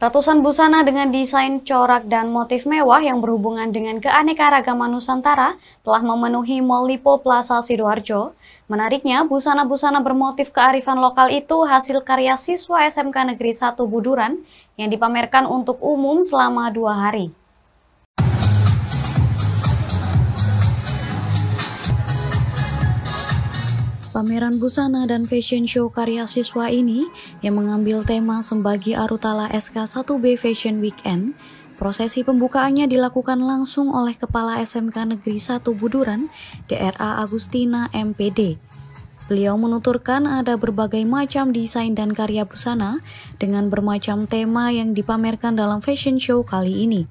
Ratusan busana dengan desain corak dan motif mewah yang berhubungan dengan keanekaragaman Nusantara telah memenuhi Mall Lipo Plaza Sidoarjo. Menariknya, busana-busana bermotif kearifan lokal itu hasil karya siswa SMK Negeri 1 Buduran yang dipamerkan untuk umum selama 2 hari. Pameran busana dan fashion show karya siswa ini yang mengambil tema Sembagi Arutala SK-1B Fashion Weekend, prosesi pembukaannya dilakukan langsung oleh Kepala SMK Negeri 1 Buduran, DRA Agustina M.Pd. Beliau menuturkan ada berbagai macam desain dan karya busana dengan bermacam tema yang dipamerkan dalam fashion show kali ini.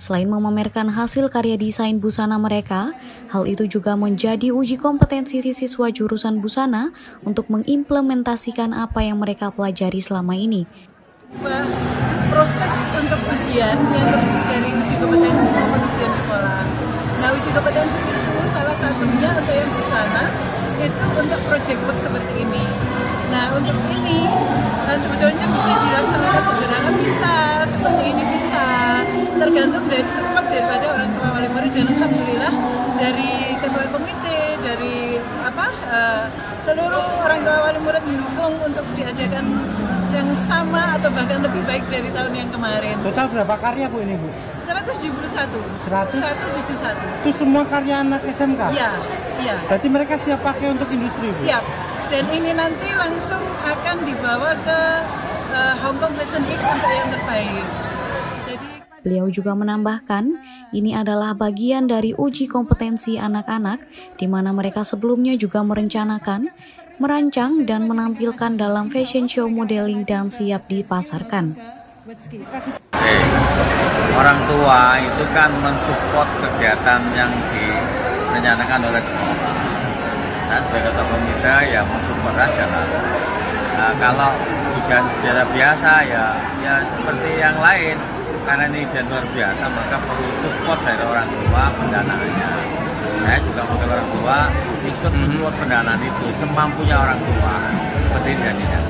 Selain memamerkan hasil karya desain busana mereka, hal itu juga menjadi uji kompetensi siswa jurusan busana untuk mengimplementasikan apa yang mereka pelajari selama ini. Proses untuk ujian yang terdiri dari uji kompetensi maupun ujian sekolah. Nah, uji kompetensi itu salah satunya untuk yang busana itu untuk project work seperti ini. Nah, untuk ini sebetulnya bisa dilaksanakan sederhana, bisa seperti ini, bisa tergantung dari support daripada orang tua wali murid, dan alhamdulillah dari ketua komite, dari seluruh orang tua wali murid mendukung untuk diadakan yang sama atau bahkan lebih baik dari tahun yang kemarin. Total berapa karya Bu ini Bu? 171. Itu semua karya anak SMK? Iya. Berarti mereka siap pakai untuk industri Bu? Siap. Dan ini nanti langsung akan dibawa ke Hong Kong Fashion Week untuk yang terbaik. Beliau juga menambahkan, ini adalah bagian dari uji kompetensi anak-anak, di mana mereka sebelumnya juga merencanakan, merancang, dan menampilkan dalam fashion show modeling dan siap dipasarkan. Orang tua itu kan mensupport kegiatan yang direncanakan oleh sekolah. Dan sebagai ketua komite ya mensupport aja lah. Nah, kalau ujian sejarah biasa ya seperti yang lain. Karena ini jantung biasa, maka perlu support dari orang tua pendanaannya. Saya juga mungkin orang tua ikut mensupport pendanaan itu semampunya orang tua. Seperti jadinya.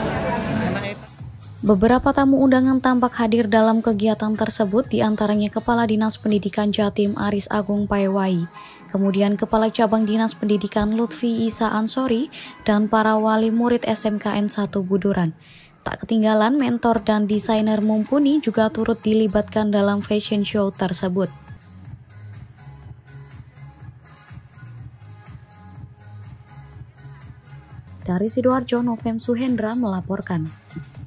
Beberapa tamu undangan tampak hadir dalam kegiatan tersebut, diantaranya Kepala Dinas Pendidikan Jatim Aris Agung Paewai, kemudian Kepala Cabang Dinas Pendidikan Lutfi Isa Ansori, dan para wali murid SMKN 1 Buduran. Tak ketinggalan, mentor dan desainer mumpuni juga turut dilibatkan dalam fashion show tersebut. Dari Sidoarjo, Novem Suhendra melaporkan.